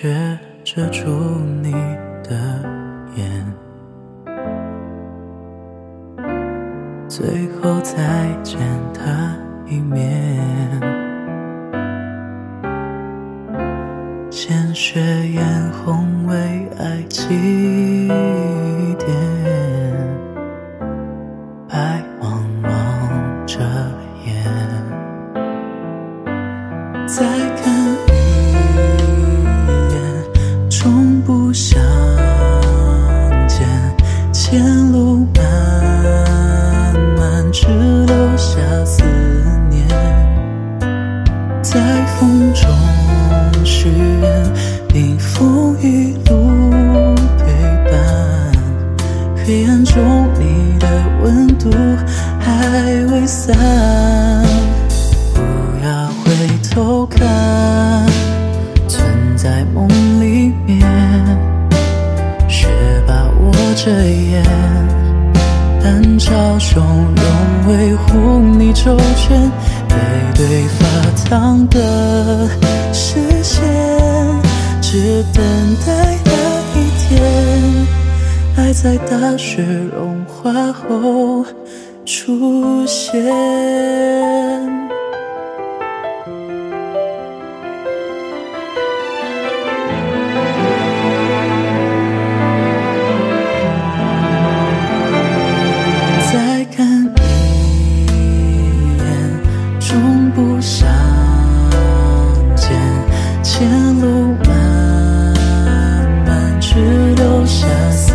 却遮住你的眼，最后再见他一面。鲜血染红为爱祭奠，白茫茫着眼，再看一眼，终不相见，前路漫漫，只留下思念，在风中许愿，你风一路陪伴，黑暗中你的温度还未散，不要回头看，存在梦里面，雪把我遮掩，但嘲笑容维护你周全，背对发烫的视线，只等待那一天，爱在大雪融化后出现。再看一眼，终不相见，前路漫漫，只留下思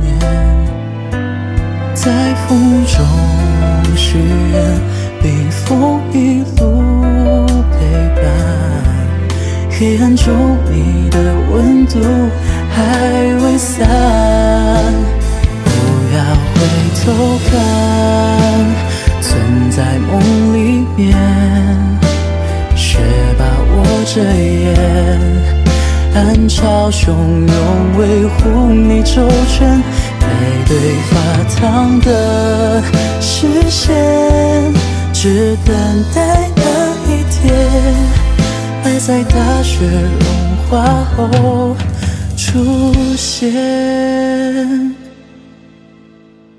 念，在风中许愿，被风一路陪伴，黑暗中你的温度还未散，不要回头看，存在梦里面，遮掩，暗潮汹涌维护你周全，背对发烫的视线，只等待那一天，爱在大雪融化后出现，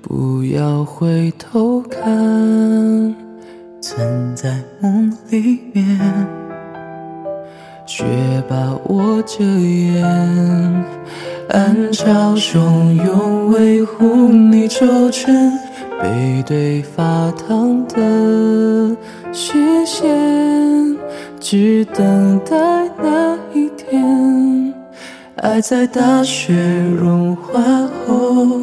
不要回头看，存在梦里面，雪把我遮掩，暗潮汹涌维护你周全，背对发烫的视线，只等待那一天，爱在大雪融化后